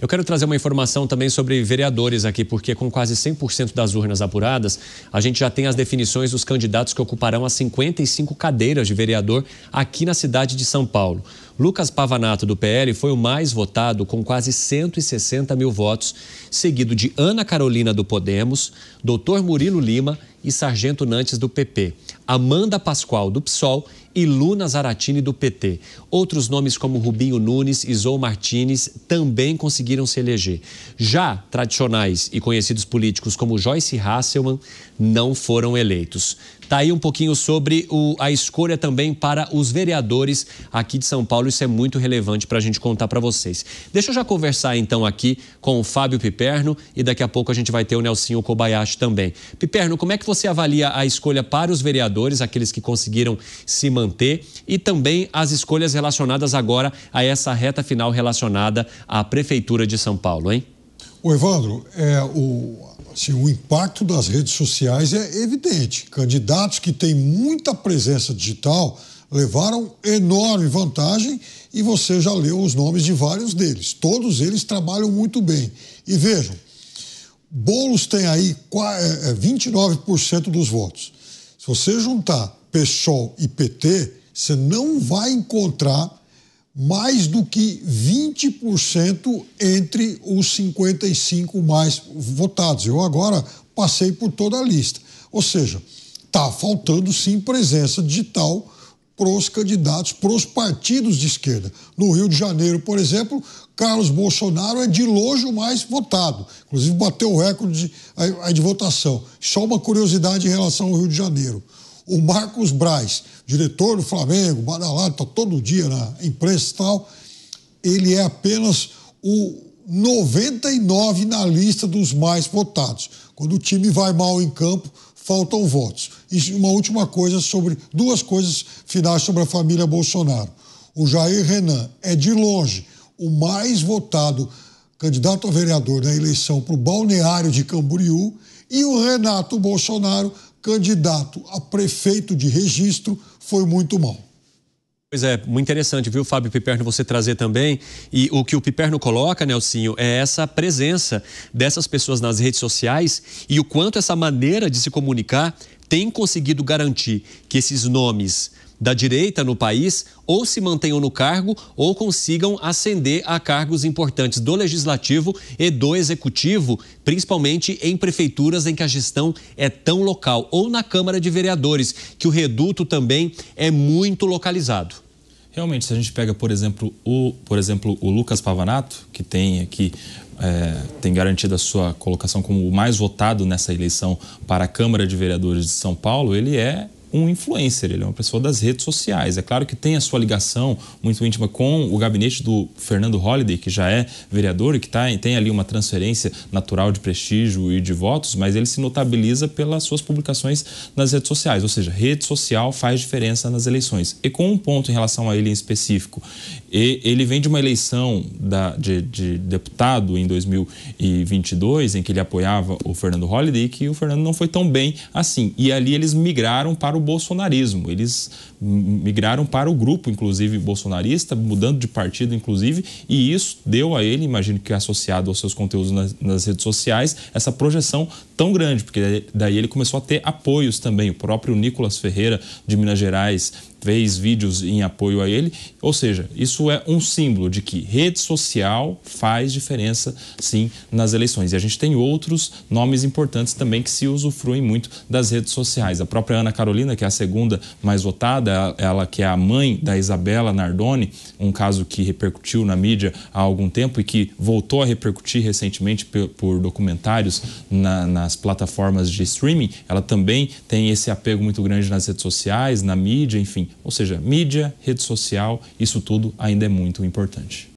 Eu quero trazer uma informação também sobre vereadores aqui, porque com quase 100% das urnas apuradas, a gente já tem as definições dos candidatos que ocuparão as 55 cadeiras de vereador aqui na cidade de São Paulo. Lucas Pavanato, do PL, foi o mais votado com quase 160 mil votos, seguido de Ana Carolina, do Podemos, Dr. Murilo Lima e Sargento Nantes, do PP, Amanda Pascoal, do PSOL e Luna Zaratini, do PT. Outros nomes como Rubinho Nunes e Zou Martins também conseguiram se eleger. Já tradicionais e conhecidos políticos como Joyce Hasselman não foram eleitos. Tá aí um pouquinho sobre a escolha também para os vereadores aqui de São Paulo. Isso é muito relevante para a gente contar para vocês. Deixa eu já conversar então aqui com o Fábio Piperno e daqui a pouco a gente vai ter o Nelsinho Kobayashi também. Piperno, como é que você avalia a escolha para os vereadores, aqueles que conseguiram se manter e também as escolhas relacionadas agora a essa reta final relacionada à Prefeitura de São Paulo, hein? Ô Evandro, o impacto das redes sociais é evidente. Candidatos que têm muita presença digital levaram enorme vantagem e você já leu os nomes de vários deles. Todos eles trabalham muito bem. E vejam, Boulos tem aí 29% dos votos. Se você juntar PSOL e PT, você não vai encontrar mais do que 20% entre os 55 mais votados. Eu agora passei por toda a lista. Ou seja, está faltando sim presença digital para os candidatos, para os partidos de esquerda. No Rio de Janeiro, por exemplo, Carlos Bolsonaro é de longe o mais votado. Inclusive, bateu o recorde de votação. Só uma curiosidade em relação ao Rio de Janeiro. O Marcos Braz, diretor do Flamengo, badalado, está todo dia na imprensa e tal, ele é apenas o 99 na lista dos mais votados. Quando o time vai mal em campo, faltam votos. E uma última coisa sobre, duas coisas finais sobre a família Bolsonaro. O Jair Renan é de longe o mais votado candidato a vereador na eleição para o balneário de Camboriú e o Renato Bolsonaro, candidato a prefeito de registro, foi muito mal. Pois é, muito interessante, viu, Fábio Piperno, você trazer também. E o que o Piperno coloca, Nelsinho, é essa presença dessas pessoas nas redes sociais e o quanto essa maneira de se comunicar tem conseguido garantir que esses nomes da direita no país ou se mantenham no cargo ou consigam ascender a cargos importantes do legislativo e do executivo, principalmente em prefeituras em que a gestão é tão local, ou na Câmara de Vereadores, que o reduto também é muito localizado. Realmente, se a gente pega, por exemplo, o Lucas Pavanato, que tem aqui tem garantido a sua colocação como o mais votado nessa eleição para a Câmara de Vereadores de São Paulo, ele é um influencer, ele é uma pessoa das redes sociais. É claro que tem a sua ligação muito íntima com o gabinete do Fernando Holiday, que já é vereador e que tem ali uma transferência natural de prestígio e de votos, mas ele se notabiliza pelas suas publicações nas redes sociais, ou seja, rede social faz diferença nas eleições. E com um ponto em relação a ele em específico, ele vem de uma eleição de deputado em 2022, em que ele apoiava o Fernando Holiday e que o Fernando não foi tão bem assim. E ali eles migraram para o bolsonarismo, eles migraram para o grupo, inclusive, bolsonarista, mudando de partido, inclusive, e isso deu a ele, imagino que associado aos seus conteúdos nas redes sociais, essa projeção tão grande, porque daí ele começou a ter apoios também. O próprio Nicolas Ferreira, de Minas Gerais, fez vídeos em apoio a ele, ou seja, isso é um símbolo de que rede social faz diferença, sim, nas eleições. E a gente tem outros nomes importantes também que se usufruem muito das redes sociais. A própria Ana Carolina, que é a segunda mais votada, ela que é a mãe da Isabella Nardoni, um caso que repercutiu na mídia há algum tempo e que voltou a repercutir recentemente por documentários nas plataformas de streaming. Ela também tem esse apego muito grande nas redes sociais, na mídia, enfim. Ou seja, mídia, rede social, isso tudo ainda é muito importante.